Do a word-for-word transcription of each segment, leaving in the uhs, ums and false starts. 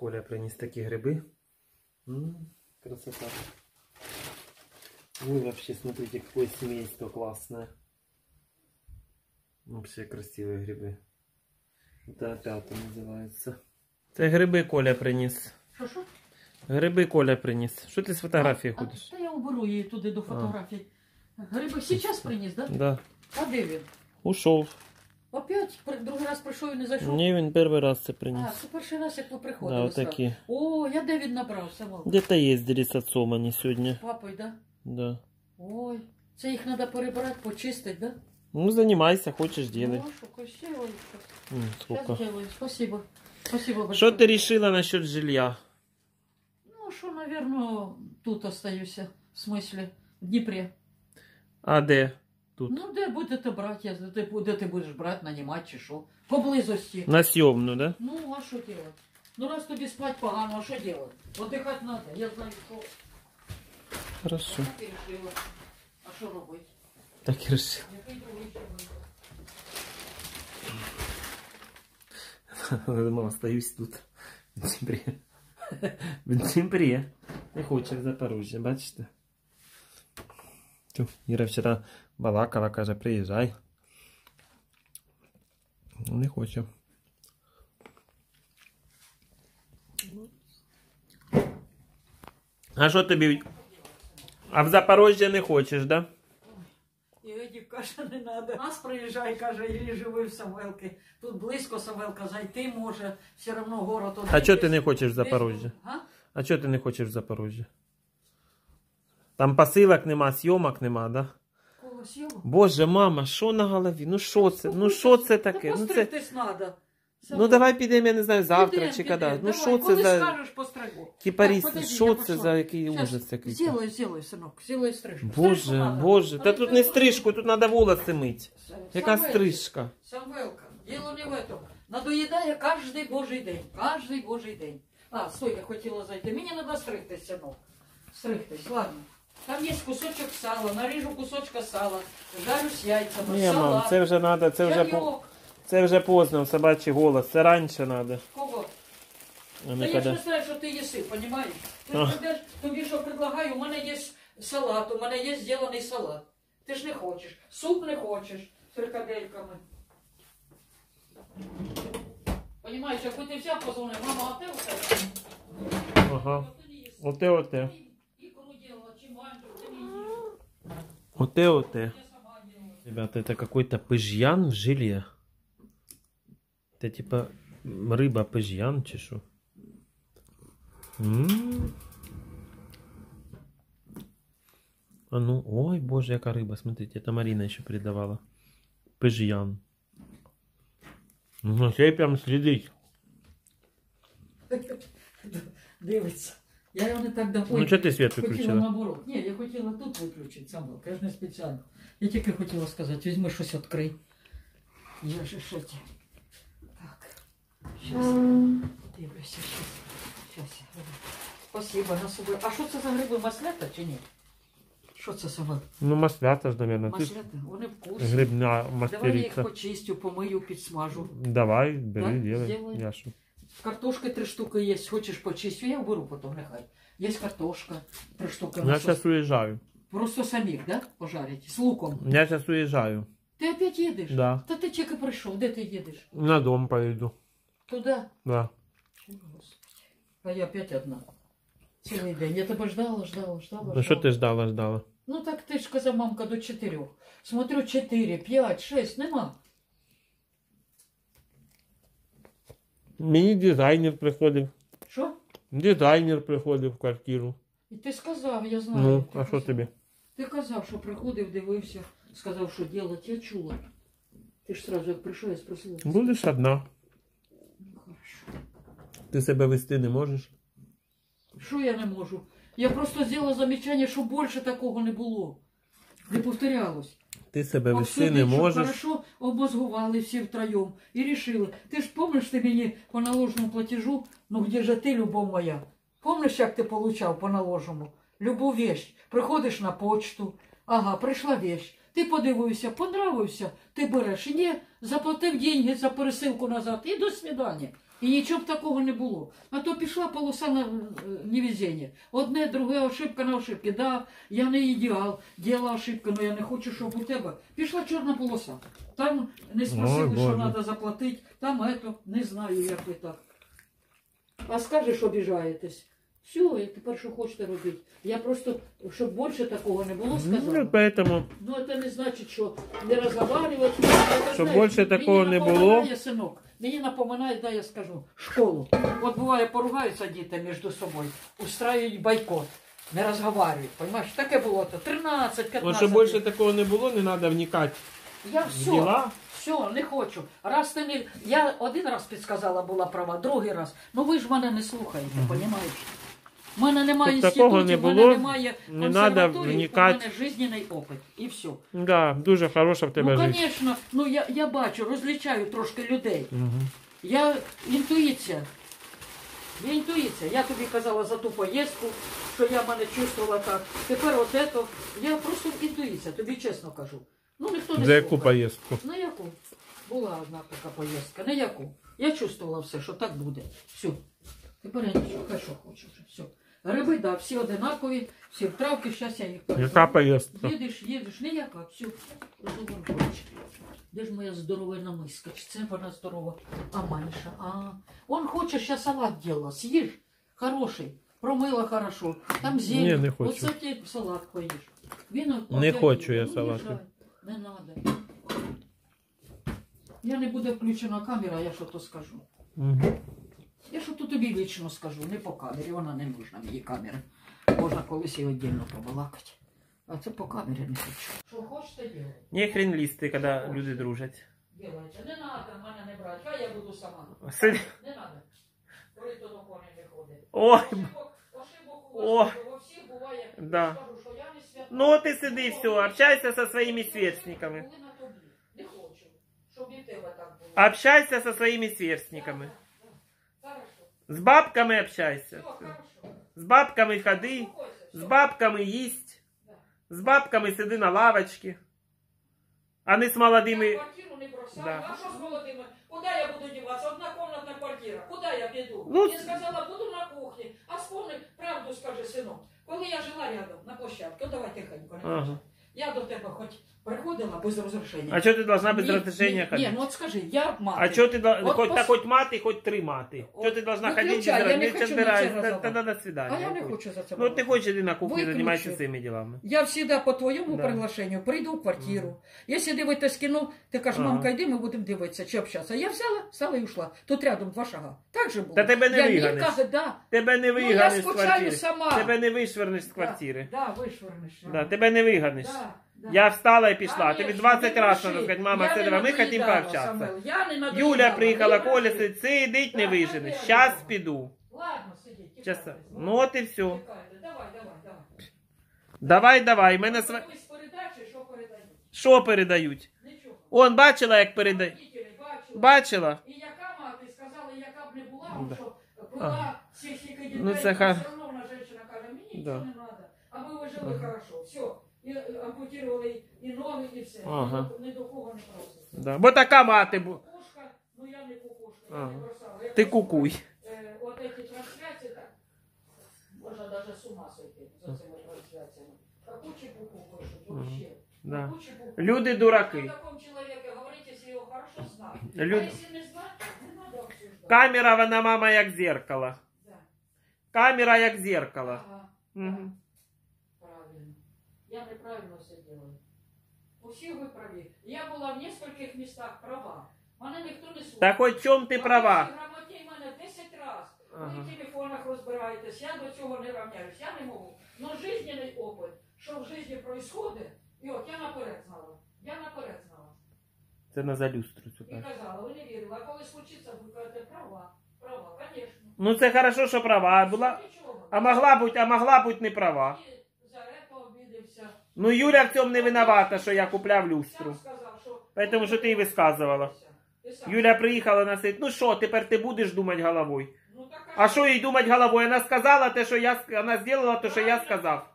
Коля приніс такі гриби. М-м, красота. Ой, вообще, смотрите, какое семейство классное. Вообще красивые грибы. Это опята называется. Це гриби Коля приніс. Що-що? Гриби Коля приніс. Що ти з фотографії ходиш? Та я уберу її туди до фотографії. Гриби сейчас приніс, да? Да. А де він? Ушов. Опять? Другий раз прийшов і не зайшов? Ні, він перший раз це приніс. А, це перший раз, як ви приходили. Да, отакі. О, я Девід набрав, Савёлка. Где-то їздили з отцом вони сьогодні. З папою, да? Да. Ой, це їх треба перебирати, почистити, да? Ну, занимайся, хочешь делать. Ну, сколько? Спасибо. Спасибо большое. Что ты решила насчет жилья? Ну, что, наверное, тут остаюсь. В смысле, в Днепре. А где? Тут? Ну, где будет это брать? Я, где, где ты будешь брать, нанимать, чи шо? Поблизости. На съемную, да? Ну, а что делать? Ну, раз тебе спать погано, а что делать? Отдыхать надо, я знаю, что... Хорошо. А ты решила. А что делать? Так и решил. Я думал, остаюсь тут, в Днепре. В Днепре. Не хочешь в Запорожье, бачите? Ира вчера балакала, каже, приезжай. Не хочу. А что тебе? А в Запорожье не хочешь, да? Каже, не надо. Нас приїжджай, каже, і живи в Савёлки. Тут близько Савёлка, зайти може, все равно город... А чого ти не хочеш в Запорожжі? А, а чого ти не хочеш в Запорожжі? Там посилок нема, зйомок нема, да? Кого зйомок? Боже, мама, що на голові? Ну що це? Ну що це таке? Ну, це... ну давай підемо, я не знаю, завтра підем, чи коли. Ну що це за... Кіпаріс, що це за який ужас який? Зілай, зілай, синок, зілай стрижку. Боже, стрижку боже, надо. Та тут не стрижку, тут треба волоси мити. Яка стрижка? Самвелка, діло не в этом. Надоїдає кожний божий день, кожний божий день. А, стой, я хотіла зайти. Мені треба стригтись, синок. Стригтись, ладно. Там є кусочок сала, наріжу кусочка сала, жарю з яйцями, не, салат. Мам, це вже надо, це вже... По... Це вже поздно, собачий голос, це раніше треба. Кого? А та я ж не знаю, що ти їси, розумієш? Ти ж прийдеш, тобі що предлагаю, у мене є салат, у мене є зроблений салат. Ти ж не хочеш, суп не хочеш з фрикадельками. Розумієш, якби ти взяв, позвонив, мама, а те оце? Ага, оте, оте. Оте, оте. Ребята, це якийсь пиж'ян в жилье. Это типа рыба пыжьян, чешу. М-м-м. А ну, ой, боже, яка рыба, смотрите, это Марина еще передавала. Пыжьян. Ну, все прям следить. Дивиться. Я его не так довольна. Ну, что ты свет выключила? Наоборот. Нет, я хотела тут выключить, сам, конечно, специально. Я только хотела сказать, возьми, что-то открой. Я же шоти. Сейчас. Дивлюся, сейчас. Сейчас. Спасибо, на собі. А що це за гриби, маслята чи ні? Що це саме? Ну, маслята ж, мабуть. Маслята, вони вкусні. Грибна мастериця. Давай я їх почистю, помию, підсмажу. Давай, бери, делай. Я що? Картошки три штуки є, хочеш почистю, я беру потім, нехай. Є картошка, три штуки. Я зараз уїжджаю. Просто самих, да, пожарити? З луком. Я зараз уїжджаю. Ти опять їдеш? Да. Та ти тільки прийшов, де ти їдеш? На дом поїду. Туда? Да. А я опять одна. Целый день. Я тебя ждала, ждала, ждала. Ну что ты ждала, ждала? Ну так ты ж казала, мамка, до четырех. Смотрю, четыре, пять, шесть, нема. Мне дизайнер приходил. Что? Дизайнер приходил в квартиру. И ты сказал, я знаю. Ну, а что тебе? Ты сказал, что приходил, дивился, сказал, что делать. Я чула. Ты ж сразу как пришел, я спросила. Будешь одна. Ти себе вести не можеш? Що я не можу? Я просто зробила замічання, що більше такого не було. Не повторялось. Ти себе вести не можеш. Хорошо обмозгували всі втроєм і рішили. Ти ж пам'ятаєш, ти мені по наложному платежу, ну де же ти, любов моя? Пам'ятаєш, як ти получав по наложному? Любу вещь. Приходиш на почту, ага, прийшла вещь. Ти подивився, понравився, ти береш. Ні, заплатив деньги за пересилку назад і до свидання. І нічого б такого не було. А то пішла полоса на невезіння. Одне, друге, ошибка на ошибки. Да, я не ідеал, діла ошибки, але я не хочу, щоб у тебе. Пішла чорна полоса. Там не спросили, що треба заплатити. Там ето, не знаю, як ви так. А скажеш, обіжаєтесь. Все, я тепер що хочете робити. Я просто, щоб більше такого не було, сказала. Ну, поэтому... ну це не значить, що не розговорювати. Щоб більше такого не було. Синок. Мені напоминає, да, я скажу, школу. От буває, поругаються діти між собою, устраюють бойкот, не розговорюють, понимаєш? Таке було то тринадцять-п'ятнадцять. От щоб більше такого не було, не треба вникати. Я все, діла. Все, не хочу. Раз ти не... Я один раз підсказала, була права, другий раз. Ну ви ж мене не слухаєте, розумієш? У мене немає інститутів, у мене немає консерваторії, у мене життєвий опит. І все. Так, да, дуже хороша в тебе ну, життя. Конечно, ну, я, я бачу, розлічаю трошки людей. Угу. Я інтуїція. Я інтуїція. Я тобі казала за ту поїздку, що я мене чувствувала так. Тепер от це, я просто інтуїція, тобі чесно кажу. Ну, ніхто не за яку слухає. Поїздку? На яку? Була одна така поїздка, на яку. Я чувствувала все, що так буде. Все. Тепер я нічого, хай що хочу вже. Все. Гриби, да, всі одинакові, всі в травки, щас я їх кажу. Яка поїздка? Їдеш, їдеш, ніяка, все. Де ж моя здоровена миска? Чи це вона здорова, а менша? А, он хоче, ще салат діла, з'їж, хороший, промила хорошо, там зелень. Не, не хочу. Оце ти салат поїш. Він, от, не хочу я салат. Не треба. Я не буде включена камера, я що-то скажу. Угу. Я що тут тобі вічно скажу, не по камері, вона не нужна, мені камера. Можна колись її віддільно побалакати. А це по камері не хочу. Що хочете робити? Не хрен лізти, коли люди дружать. Дівайте, не треба мене не брати, хай я буду сама. Сид... Не треба. Коли то до коні не ходить. Ой! Ошибок, ошибок у вас, у всіх буває, да. Скажу, що я не свята. Ну ти сиди і все, общайся зі своїми сверстниками. Були на тобі, не хочу, щоб і тебе так було. Общайся зі своїми сверстниками. С бабками общайся. Все, с бабками ходи, успокойся, с бабками есть, да. С бабками сиди на лавочке. А не с молодыми... Я квартиру не бросаю, да. А что с молодыми? Куда я буду деваться? Однокомнатная квартира. Куда я пойду? Ну... Я сказала, буду на кухне. А вспомни, правду скажи, сынок. Когда я жила рядом, на площадке, ну давай тихонько. Ага. Я до тебя хоть приходила без разрешения. А что ты должна без не, разрешения не, ходить? Не, ну вот скажи, я мать. А что ты должна, вот хоть, пос... да, хоть мать и хоть три маты. Что ты должна ходить без разрешения? Тогда до свидания. А я не хочу за собой. Ну ты хочешь иди на кухню, занимайся своими делами. Я всегда по твоему да. приглашению приду в квартиру. Mm. Если дивитесь кино, ты кажешь, мамка, иди, мы будем дивиться, чи общаться. Я взяла, встала и ушла. Тут рядом два шага. Так же было. Да тебе не выгонишь. Да. Тебя не выгонишь ну, с квартиры. Сама. Тебя не вышвырнешь с квартиры. Да, да вышвырнешь. Да, тебя не выгонишь. Да. Да. Я встала и пошла. Тебе двадцать раз надо сказать, мама, Седова, мы хотим пообщаться. Юля приехала к Оле, говорит, сидеть не выженешь, сейчас пойду. Ладно, сиди, тихайте. Ну вот и все. Давай, давай, давай. Давай, давай. Мене... Що передають? Нічого. Он, бачила, як передають? Бачила. І яка мати сказала, яка б не була, да. Що була психіка дітей, ну, це... все одно вона жінка каже, мені нічого да. не треба, а ви вижили да. хорошо, все. І ампутировали і ноги, і все. Ага. Ні до кого не проситься. Да. Бо така мати була. Кукушка, ну я не кукушка, ага. я не бросала. Я Ти просто, кукуй. Е, от ці трансляції, так, можна навіть з ума сойти за цими трансляціями. Какучі кукуй, що тут ще. Да. Люди дураки. О такому чоловіку говорить, якщо його хорошо знає. Люд... А якщо не знає, не треба обсуждати. Камера, вона, мама, як зеркало. Да. Камера, як зеркало. Ага. Угу. Я неправильно все делаю. У всех вы правы. Я была в нескольких местах права. Меня никто не слушает. Так о чем ты права? Вы грамотнее меня десять раз. Ага. Вы в телефонах разбираетесь. Я до этого не равняюсь. Я не могу. Но жизненный опыт, что в жизни происходит, и вот я наперед знала. Я наперед знала. Это на залюстру. И сказала, вы не верили. А когда случится, вы говорите, права. Права, конечно. Ну, это хорошо, что права была. А могла быть, а могла быть не права. Ну, Юля в цьому не виновата, що я купляв люстру. Тому що ти і висказувала. Юля приїхала на сидить. Ну що, тепер ти будеш думати головою? А що їй думати головою? Вона сказала те, що я... Вона зробила те, що я сказав.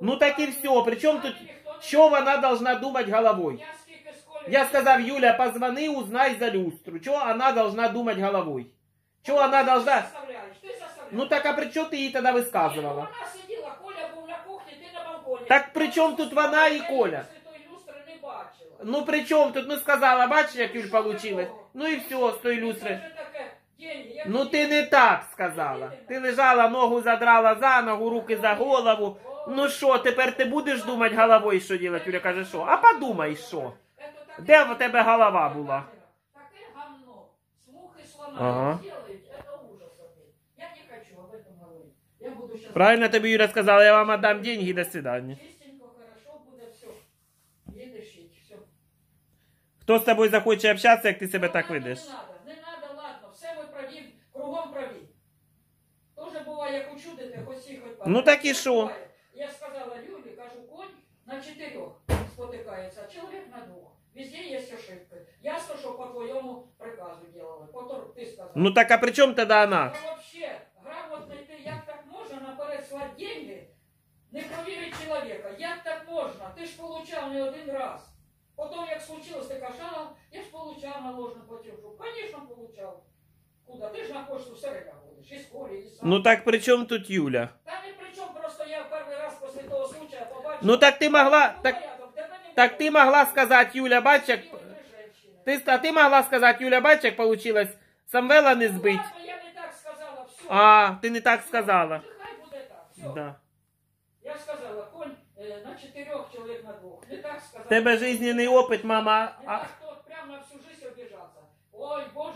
Ну так і все. Причому тут... Що вона должна думати головою? Я сказав, Юля, позвони, узнай за люстру. Чого вона должна думати головою? Чего она должна? Ну так, а при чем ты ей тогда высказывала? Нет, ну, она сидела, Коля был на кухне, ты на балконе. Так при чем тут она и Коля? Ну при чем тут? Ну сказала, бачишь, как Юль получилось. Ну и все, с той люстры. Ну ты не так сказала. Ти лежала, ногу задрала за ногу, руки за голову. Ну що, тепер ти будеш думати головою, що робити? Юля каже, що? А подумай, що? Де в тебе голова була? Таке гамно. Слухи слона. Я не хочу об этом говорить. Правильно тобі Юля сказала, я вам отдам деньги, до свидания. Чистенько, хорошо, буде все. Їдеш, їдь, все. Хто з тобою захоче общатися, як ти себе так ведеш? Ну так і що? Я сказала Юлі, кажу, конь на чотирьох спотикається, а чоловік на двох. Везде є ошибки. Ясно, що по твоєму приказу делали, которую ти сказала. Ну так а при чому тоді вона? Ну вообще, грамотний ти, як так можна наперед слати деньги, не провірити чоловіка? Як так можна? Ти ж получав не один раз. Потім, як случилось, ти кашала, я ж получав наложну платежу. Конечно, получав. Куда? Ти ж на почту все время ходиш, і скорі, і сам. Ну так при чому тут Юля? Ну так ты могла, так, так ты могла сказать, Юля, бачек, ты, а ты могла сказать, Юля, бачек, получилось Самвела не сбить. А, ты не так сказала. Да. Я сказала, конь на четырех, человек на двух. Не так сказала. Тебе жизненный опыт, мама. А...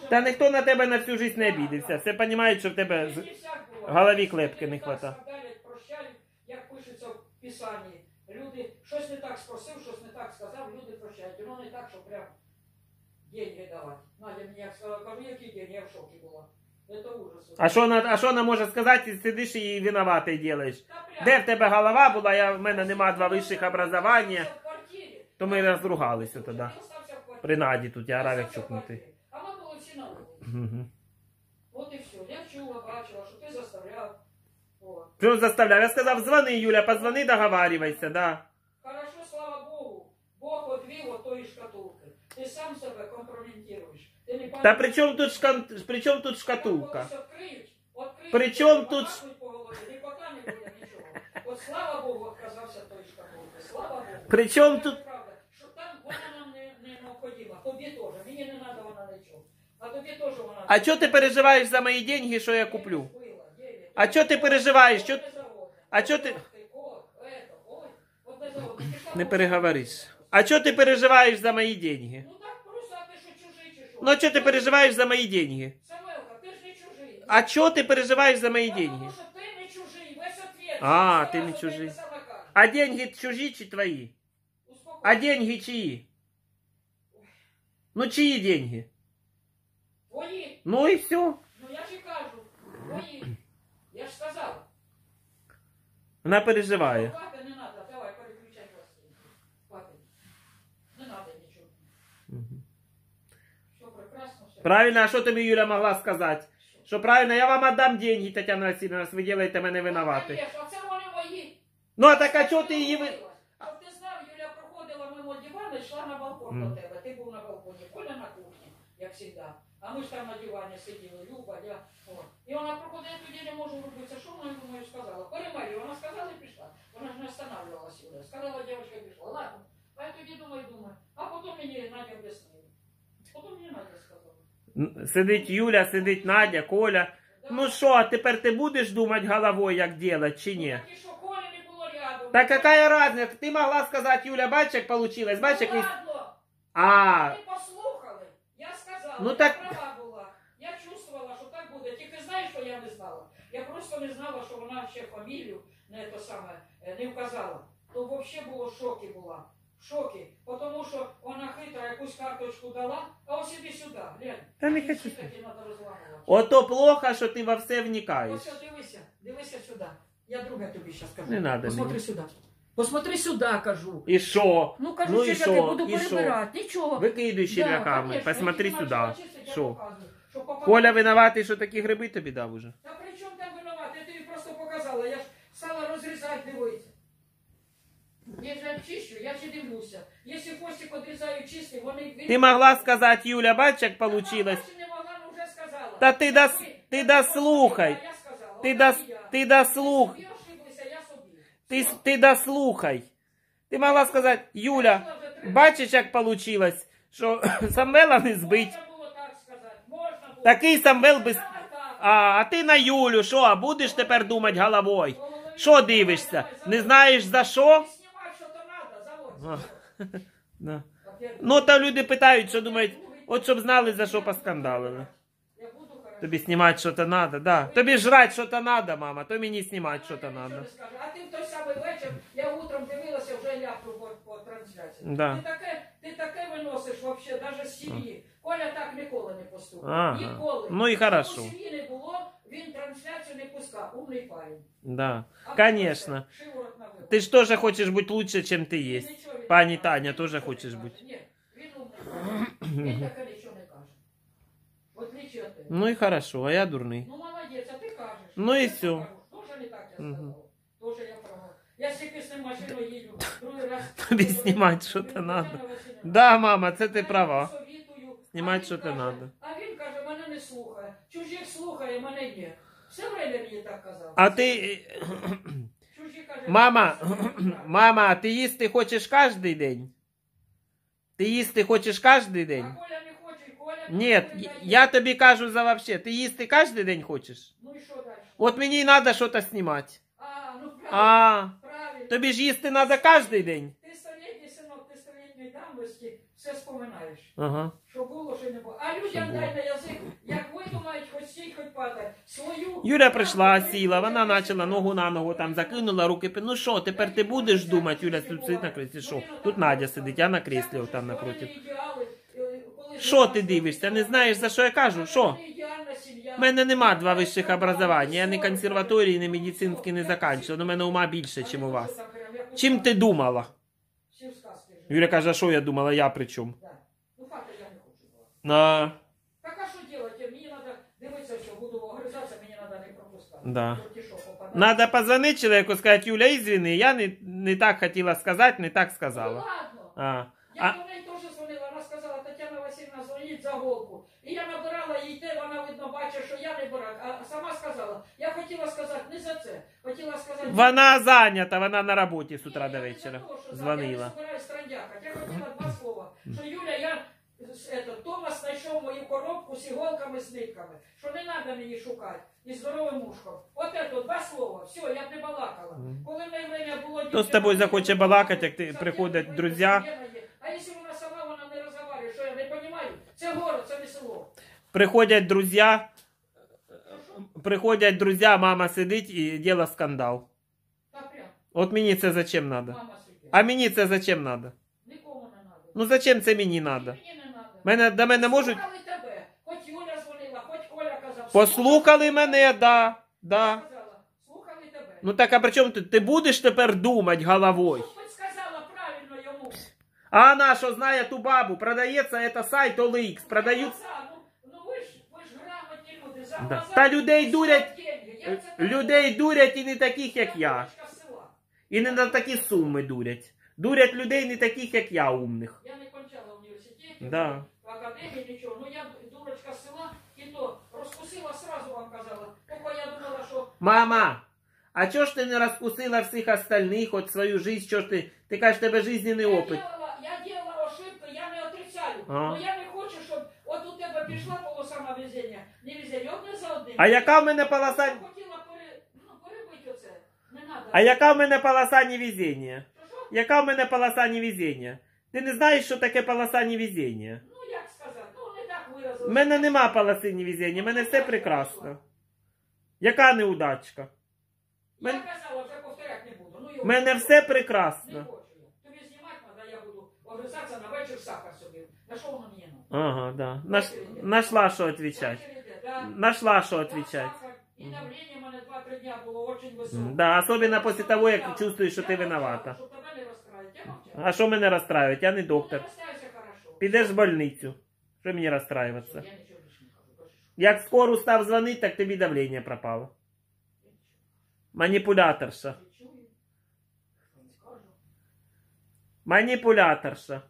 Та никто на тебя на всю жизнь не обидится. Все понимают, что в тебе голові клепки не хватает. Писанні. Люди щось не так спросив, щось не так сказав, люди прощають. Ну не так, що прям деньги давати. Надя мені сказала, кажу, який день, я в шокі була. Це ужас. А що вона, а що вона може сказати, сидиш і винуватий ділиш? Де в тебе голова була, я, в мене нема два вищих образування. То ми розругалися тоді. При Наді тут, я грав як чукнути. А ми були всі на вулиці. От і все. Я чула, бачила, що ти заставляв. Причем заставлял. Я сказал, звони, Юля, позвони, договаривайся, да. Хорошо, слава Богу. Бог отвел от той шкатулки. Ты сам себя компрометируешь. Да при чем тут, шка... при чем тут шкатулка? Открыешь, открыешь, при чем тут... Вот слава Богу, отказался от той шкатулки. Слава Богу. При чем тут... А что ты переживаешь за мои деньги, что я куплю? А что ты переживаешь? Чё... А что ты... Не переговоришь. А что ты переживаешь за мои деньги? Ну, а что ты переживаешь за мои деньги? А что ты переживаешь за мои деньги? А, ты не чужие. А деньги чужие чи твои? А деньги чьи? Ну, чьи деньги? Ну и все. Ну, я же кажу. Твои. Я ж сказала. Вона переживає. Хватить, не треба, давай, переключай вас. Хватить. Не треба нічого. Угу. Все прекрасно, все. Правильно, а що тобі Юля могла сказати? Що, що правильно, я вам віддам деньги, Тетяна Васильевна, раз ви ділаєте мене винувати. Ну, конечно, а це вони мої. Ну, а так, а чого ти її... Щоб ти знав, Юля проходила мимо дивана і йшла на балкон mm. до тебе. Ти був на балконі, Коля на кухні, як завжди. А мы же там на диване сидели, Люба, я. Вот. И она проходит эту неделю, может вырубиться, что она ему сказала. Коля Марию, она сказала и пришла. Она же не останавливалась уже. Сказала, девочка пришла. Ладно. А я тоді думаю, думаю. А потом мне Надя объяснила. Потом мне Надя сказала. Сидить Юля, сидить Надя, Коля. Да. Ну что, а теперь ты будешь думать головой, как делать, чи нет? Так и что, Коля не было рядом. Так какая разница? Ты могла сказать, Юля, бачек получилось, бачек. Ну, ладно. А. Ну так... Я права була. Я чувствувала, що так буде. Тільки знаєш, що я не знала? Я просто не знала, що вона ще фамілію не, то саме, не вказала. То взагалі було в шокі була. В шокі. Тому що вона хитра якусь карточку дала, а ось іди сюди, глянь. Та не хочу. Ото плохо, що ти во все вникаєш. Ось, дивися, дивися сюди. Я друге тобі зараз кажу. Не надо. Посмотри сюди. Посмотри сюда, кажу. И шо? Ну, кажу, ну, что я буду перебирать. Ничего. Выкидывай червяками. Да, посмотри сюда. Шо? Коля виноватый, что такие грибы тебе дав уже? Да при чем там виноват? Я тебе просто показала. Я ж сало разрезать дивиться. Я же обчищу, я же дивлюся. Если хвостик отрезаю чистый, вони... Ты могла сказать, Юля, бачек получилось. Да, бачу, не могла, но уже сказала. Да ты, да... Ти дослухай. Ти до... ти дослух. Ти, ти дослухай. Ти могла сказати, Юля, бачиш, як вийшло, що Самвела не збить. Такий Самвел без... А, а ти на Юлю, що, а будеш тепер думати головою? Що дивишся? Не знаєш за що? Ну, то люди питають, що думають, от щоб знали, за що поскандалили. Тобі знімати щось треба, да. Тобі жрати щось треба, мама, то мені знімати щось треба. А ти в той самий вечір, я утром дивилася, вже ляпну по трансляції. Да. Ти таке, ти таке виносиш взагалі, навіть з сім'ї. Коля так ніколи не поступив. Ага. Ніколи. Ну і хорошо. Тому сім'ї не було, він трансляцію не пускав. Умний парень. Да, конечно. Ти ж теж хочеш бути лучше, ніж ти є. Пані Таня теж хочеш бути. Ні, він умний. Він таке нічого не каже. Ну и хорошо, а я дурный. Ну молодец, а ты кажешь. Ну и все. Тоже не так я сказал. Тоже я права. Я себе с ним машину еду. Другой раз. Тебе снимать что-то надо. Да, мама, это ты права. Снимать что-то надо. А він каже, мене не слухає. Чужих слухає, мене ні. Все время мені так казав. А ти... Мама, мама, ти їсти хочеш кожен день? Ти їсти хочеш кожен день? Нет, я тебе кажу за вообще. Ты есть ты каждый день хочешь? Ну и что дальше? Вот мне и надо что-то снимать. А, ну правильно. А, правильно. Тобі ж есть ты надо каждый день. Ты столетний, сынок, ты столетней давности все вспоминаешь. Ага. Что было, что не было. А людям дай на язык, як видумають, хоть сей, хоть падай. Свою... Юля прийшла, сіла, вона начала ногу на ногу, там закинула руки. Ну що, тепер ти будеш думати, Юля сидить на креслі, що? Тут Надя сидить, я на креслі, там напротив. Що ти дивишся? Не знаєш, за що я кажу? Що? У мене нема два вищих образування. Я не консерваторії, не медицинські не закінчила. У мене ума більше, ніж у вас. Чим ти думала? Юля каже, а що я думала? Я при чому? Ну, факти я не хочу була. Так, а що робити? Мені треба дивитися, що буду огризатися, мені треба не пропускати. Треба позвонити чоловіку, сказати, Юля, извини, я не так хотіла сказати, не так сказала. Ну, ладно. Я до неї теж дзвонила, вона сказала, Татьяна Васильевна, дзвоніть за голку. І я набирала їй те, вона, видно, бачить, що я не бурак. А сама сказала, я хотіла сказати не за це, хотіла сказати... Вона зайнята, вона на роботі з утра до вечора. Дзвонила. Я не збираюсь трандякати, я хотіла два слова. Що, Юля, я... Томас знайшов мою коробку з іголками, з нитками. Що не треба мені шукати. І здоровим ушком. От це, два слова. Все, я б не балакала. Коли в мене було... Хто з тобою захоче балакати, як ти приходять друзі? А якщо вона сама, вона не розмовляє, що я не розумію? Це город, це не село. Приходять друзі, приходять друзі, мама сидить і діла скандал. От мені це зачем треба? А мені це зачем треба? Нікому не треба. Ну зачем це мені треба? Мене, до мене можуть... Послухали тебе, хоч Юля дзвонила, хоч Оля казала. Послухали мене, да, да. Слухали тебе. Ну так, а при чому ти? Ти будеш тепер думати головою? А она что знает ту бабу, продается это сайт о эл икс, продают... Ну, ну, вы ж, вы ж грамотні люди, за да. Та людей дурять, людей дурять і не таких, як я. І не на такі суми дурять. Дурять людей не таких, як я, умних. Я не кончала університет, да. В академії нічого, ну я дурочка з села, і то розкусила, сразу вам казала. Только я думала, що... Мама! А чого ж ти не розкусила всіх остальних, от свою життя, чого ж ти... Ти кажеш, тебе жизненний опит. Ну я не хочу, щоб от у тебе пішла полоса на везення, не везення, одне за одним. А яка в мене полоса... Я хотіла перебити оце, не треба. А яка в мене полоса невезення? Яка в мене полоса невезення? Ти не знаєш, що таке полоса невезення? Ну як сказати, ну не так виразилося. В мене нема полоси невезення, в мене все прекрасно. Яка неудачка? Я казала, вже повторяти не буду. В мене все прекрасно. Огрызаться на вечер сахар собі. Нашел на мене. Ага, да. Наш... Нашла, что отвечать. Да. Нашла, что отвечать. И давление у меня два-три дня было очень высокое. Да, особенно после того, как чувствуешь, что ты виновата. А что меня расстраивать? Я не доктор. Підеш в больницу. Что мне расстраиваться? Як скоро став звонить, так тебе давление пропало. Манипуляторша. Маніпуляторша.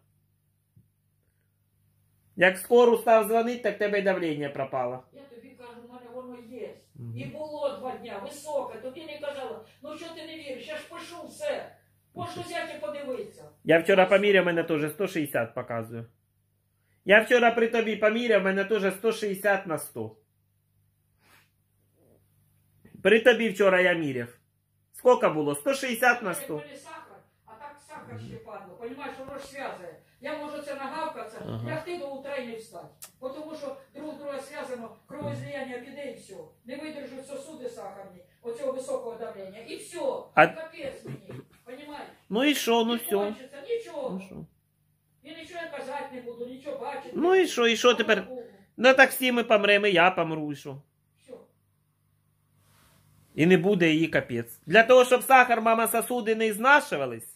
Як скоро став дзвонити, так тебе й давлення пропало. Я тобі кажу, в мене воно є. Угу. І було два дня, високе, тоді не казала, ну що ти не віриш, я ж пишу все. Можеш взяти і подивитися. Я вчора поміряв, мене теж сто шістдесят показую. Я вчора при тобі поміряв, мене теж сто шістдесят на сто. При тобі вчора я міряв. Скільки було? сто шістдесят на сто. А так сахар ще падло, розумієш, воно ж зв'язує. Я можу це нагавкатися, ага. Як ти до утра і не встати. Тому що друг друга зв'язано, кровоізлияння піде і все. Не видержуть сосуди сахарні, оцього високого давлення. І все, а... капець мені, розумієш? Ну і що, ну все. Нічого. Ну, я нічого казати не буду, нічого бачити. Ну і що, і що тепер? На таксі ми помремо, і я помру, і що? І не буде її капець. Для того, щоб сахар, мама, сосуди не изнашивались,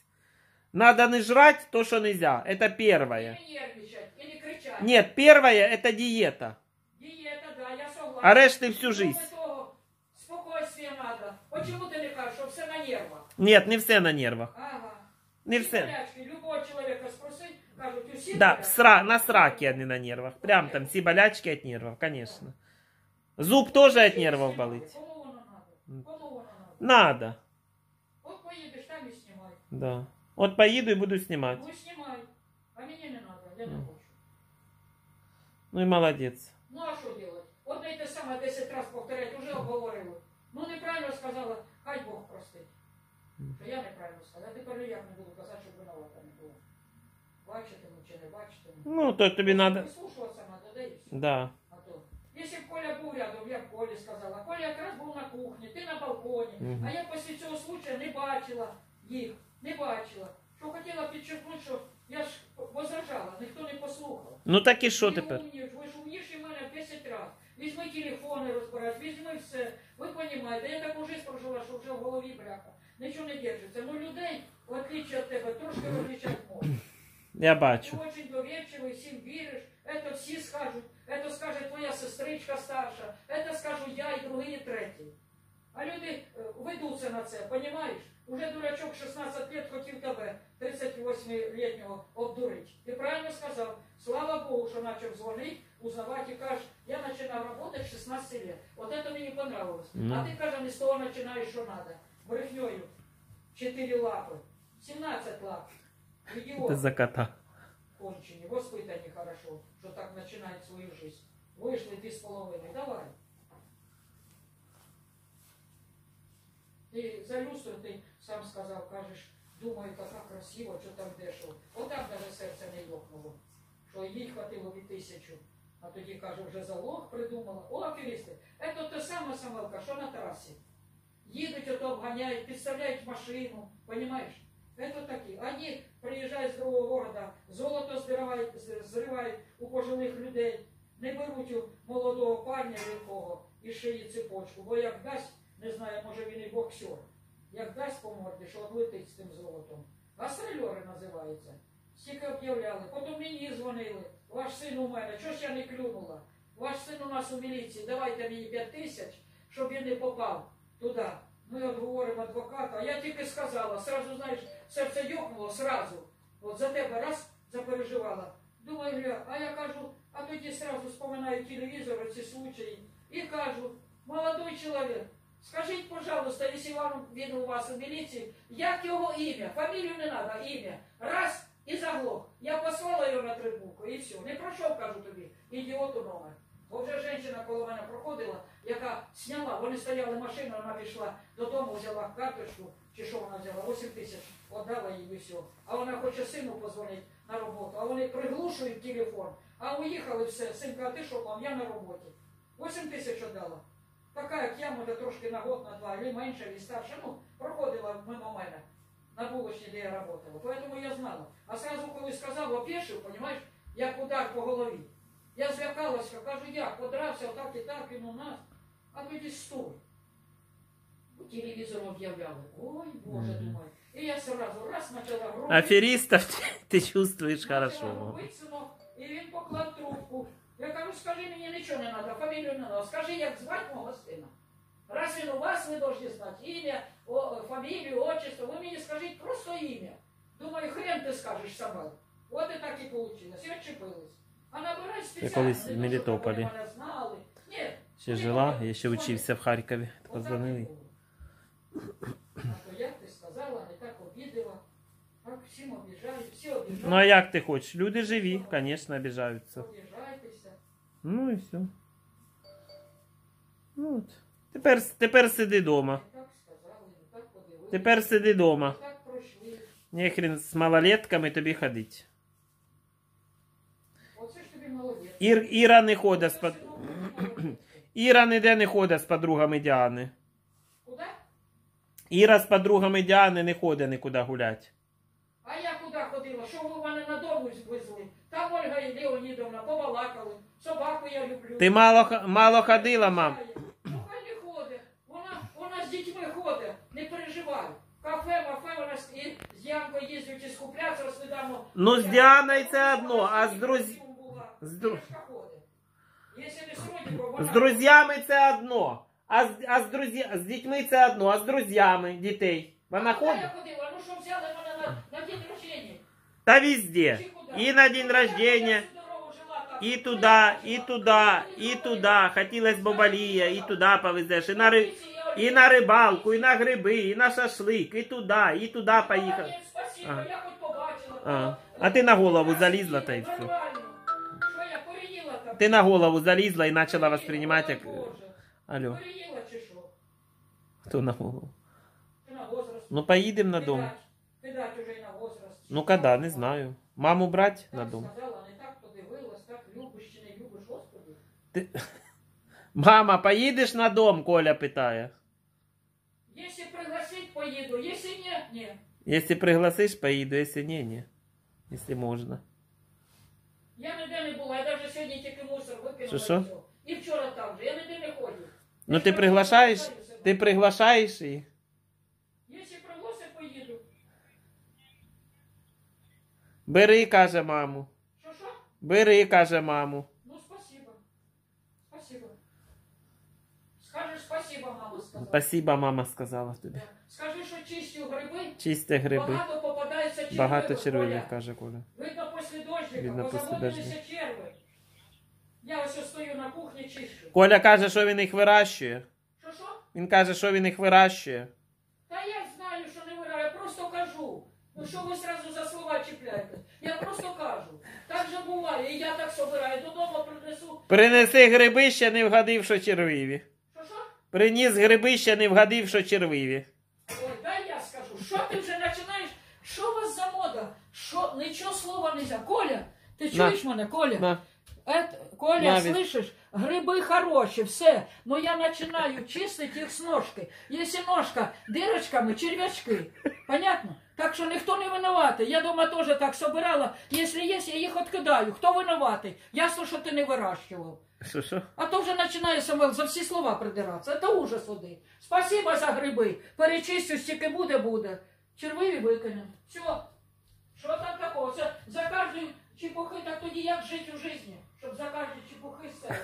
надо не жрать то, что нельзя. Это первое. Или нервничать, или кричать. Нет, первое это диета. Диета, да, я согласна. А решты всю жизнь. Того, спокойствие надо. Почему ты не кажешь, что все на нервах? Нет, не все на нервах. Ага. Не все. Любого человека спросить, кажут, у всех. Да, сра... на сраке, а не на нервах. Прям там все болячки от нервов, конечно. Зуб тоже от нервов болит. Надо. Вот поедешь там и снимай. Да. Вот поеду и буду снимать. Ну снимай. А меня не надо, я не хочу. Ну и молодец. Ну а что делать? Вот на это самое десять раз повторять, уже обговорила. Ну неправильно сказала, хай Бог простит. Что я неправильно сказала. Я теперь я не буду казать, чтобы виновата не было. Бачите, ну че не бачите. Ну то тебе надо. Прислушиваться надо, да и все. Да. Если бы Коля был рядом, я бы Коле сказала. Коля как раз был на кухне, ты на балконе. Угу. А я после этого случая не бачила их, не бачила. Что хотела подчеркнуть, что я ж возражала, никто не послушал. Ну так и что теперь? Вы же умнейший меня десять раз. Возьми телефоны разбирать, возьми все. Вы понимаете, я так уже прожила, что уже в голове бляха. Ничего не держится. Но людей, в отличие от тебя, трошки различать можно. Я бачу. Ты очень доверчивый, всем веришь. Это все скажут. Это скажет твоя сестричка старша, это скажу я и другие, и третьи. А люди ведутся на це, понимаешь? Уже дурачок шістнадцять лет хотів тебе, тридцятивосьмилетнего, обдурить. Ты правильно сказал? Слава Богу, что начал звонить, узнавать и кажешь, я начинал работать шістнадцять лет. Вот это мне не понравилось. Mm. А ты, кажется, не с того начинаешь, что надо. Брехнёю. четыре лапы. семнадцать лап. Идиот. Это за кота. Конченые, воспитанные хорошо, что так начинает свою жизнь. Вышли ты с половиной, давай. Ты за люстру, ты сам сказал, кажешь, думаю, какая красиво, что там дешево. Вот там даже сердце не лопнуло, что ей хватило и тысячу. А тоді, каже, уже залог придумала. О, аферисты, это та сама Самвелка, что на трассе. Едут, это обгоняют, представляют машину, понимаешь? Это такие. Они приезжают с другого города, золото взрывают, взрывают у пожилых людей, не беруть у молодого парня якого і шиї цепочку, бо як дасть, не знаю, може він і боксер, як дасть по морді, що облетить з тим золотом. Гастрольори називаються. Стільки об'являли. Потім мені дзвонили. Ваш син у мене, чого ж я не клюнула? Ваш син у нас у міліції, давайте мені п'ять тисяч, щоб він не попав туди. Ми обговоримо адвоката, а я тільки сказала, сразу, знаєш, серце йохнуло, сразу. От за тебе раз запереживала. Думаю, Юля, а я кажу, а тоді сразу вспоминаю телевізор, ці случаї, і кажу, молодой чоловік, скажіть, пожалуйста, якщо він у вас у міліції, як його ім'я, фамілію не треба, ім'я, раз і заглох. Я послала його на трибунку, і все, не пройшов, кажу тобі, ідіоту номер. Бо вже жінка коло мене проходила, яка сняла, вони стояли машину, вона пішла додому, взяла карточку, чи що вона взяла, вісім тисяч, віддала їй і все. А вона хоче сину позвонити на роботу, а вони приглушують телефон, а уїхали все, синка, а ти що там, я на роботі. вісім тисяч віддала. Така, як я, може, трошки на год, на два, і менше, і старше, ну, проходила мимо мене, на вулиці, де я працювала. Тому я знала. А сразу, коли сказав, опішив, розумієш, як удар по голові. Я злякалася, кажу, я подрався, отак і так, він у нас, а тоді стой. Телевізор об'являли. Ой, Боже, думаю. І я сразу раз почала робити. Аферистов ти чувствуєш хорошо. І він поклав трубку. Я кажу, скажи, мені нічого не треба, фамілію не треба. Скажи, як звати мого сина. Раз він у вас, ви повинні знати ім'я, фамілію, отчество. Ви мені скажіть просто ім'я. Думаю, хрен ти скажеш сама. От і так і вийшло. І відчепились. А набирай спеціально, щоб вони мене знали. Ні, Ще жила, я ще учився в Харкові. Так позвонили. Ну а як ти хочеш? Люди живі, звісно, обіжаються. Ну і все. Ну, от. Тепер, тепер сиди дома. Тепер сиди дома. Нехрен з малолетками тобі ходити. Ір, Іра не ходить з под... Іра ніде не ходить з подругами Діани. Куди? Іра з подругами Діани не ходить нікуди гулять. А я куди ходила? Що ви мене на дому звезли? Там Ольга і Леонідовна побалакали. Собаку я люблю. Ти мало, мало ходила, мам. Ну, хай не ходить. Вона, вона з дітьми ходить. Не переживай. Кафе, мафе, вона з, з Діанкою їздять і скупляться, розглядамо. Ну, з Діаною це одно, а з друзі... З, дру... з друзями це одно, а з, а з, друзі... з дітьми це одно, а з друзями дітей. Вона ходить? Ну, що взяли мене на, на день рождения? Та везде. І на день рождения, і туда, і туда, і туда. Хотілось бабалія, і туда повезеш, і на, ри... і на рибалку, і на гриби, і на шашлик, і туда, і туда поїхав. А. А. А ти на голову залізла та й все. Ти на голову залізла і почала восприймати як... Алло. Хто на голову? Ну поїдемо на дом. Ну коли, не знаю. Маму брати на дом. Ти... Мама, поїдеш на дом, Коля питає. Якщо пригласить, поїду. Якщо ні, ні. Якщо пригласиш, поїду. Якщо ні, ні. Якщо можна. Я ніде не була, я навіть сьогодні тільки мусор викинула. Що? І вчора там же, я ніде не ходжу. Ну ти приглашаєш? Ти приглашаєш її? Якщо пригласить, поїду. Бери, каже маму. Що, що? Бери, каже маму. Ну, спасибо. Спасибо. Скажи, спасибо, мама сказала. Спасибо, мама сказала тобі. Скажи, що чисті гриби. Чисті гриби. Багато попадається червивих. Багато червивих, каже Коля. Видно після дощика, позаводилися черви. Я ось стою на кухні, чищу. Коля каже, що він їх вирощує. Що, що? Він каже, що він їх вирощує. Та я знаю, що не вирощує, я просто кажу. Ну що ви сразу за слова чіпляєте? Я просто кажу. Так же буває, і я так собираю. Додому принесу. Принеси гриби, ще не вгадив, що червиві. Що, що? Приніс гриби, ще не вгадив, що червиві. Ой, дай я скажу. Що ти вже починаєш? Що у вас за мода? Що? Нічого слова не можна. Коля, ти чуєш на. мене, Коля? На. Эт, Коля, Навіть. слышишь? Гриби хороші, все. Но я починаю чистити їх з ножки. Якщо ножка дирочками, червячки. Понятно? Так що ніхто не винуватий. Я дома теж так собирала. Якщо є, я їх відкидаю. Хто винуватий? Ясно, що ти не вирощував. Що-що? А то вже починає Самвел за всі слова придиратися. Це ужас один. Спасибо за гриби. Перечистю, стільки буде-буде. Червиві викинемо. Все. Що там такого? Це за кожну чепухи, так тоді як жити у житті? Щоб за кожну чепухи все.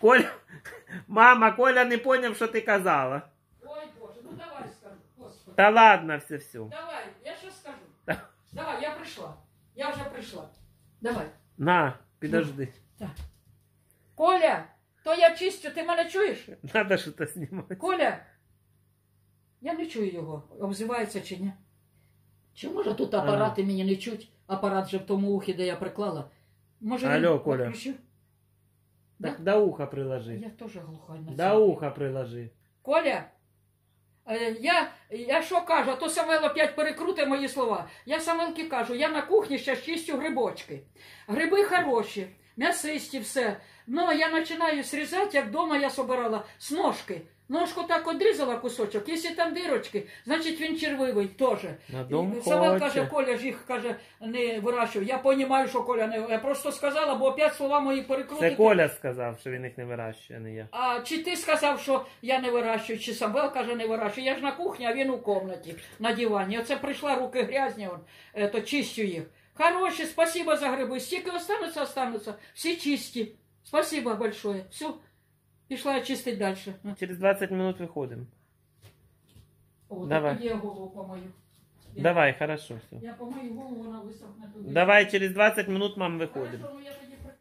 Коля, мама, Коля не поняв, що ти казала. Ой, Боже, ну давай скажу. Господи. Та ладно, все-все. Давай, я що скажу? Та... Давай, я прийшла. Я вже прийшла. Давай. На, підожди. Так. Коля, то я чистю, ти мене чуєш? Надо щось знімати. Коля, я не чую його. Обзивається чи ні? Чи може тут апарати мені не чуть? Апарат же в тому ухі, де я приклала. Може, алло, він... Коля. Да? До уха приложи. Я теж глуха. До уха приложи. Коля, я, я що кажу, а то Самвел опять перекрутить мої слова. Я Самвелки кажу, я на кухні ще чистю грибочки. Гриби хороші, м'ясисті, все. Ну, я починаю срізати, як вдома я збирала, з ножки. Ножку так одрізала кусочок, якщо там дирочки, значить він червивий теж. Самвел каже, Коля ж їх каже, не вирощував. Я розумію, що Коля не... Я просто сказала, бо опять слова мої перекрутили. Це Коля сказав, що він їх не вирощує, не я. А чи ти сказав, що я не вирощую, чи Самвел каже, не вирощую. Я ж на кухні, а він у кімнаті, на дивані. Оце прийшла, руки грязні, он, то чистю їх. Хороші, спасибо за гриби. Стільки остануться, остануться. Всі чисті. Спасибо большое. Все. Пішла я чистить далі. Через двадцять минут виходимо. О, давай. Так я голову помою. Давай, хорошо. Все. Я помою голову, вона висохне туди. Давай, через двадцять минут, мам, виходимо. Хорошо, ну я...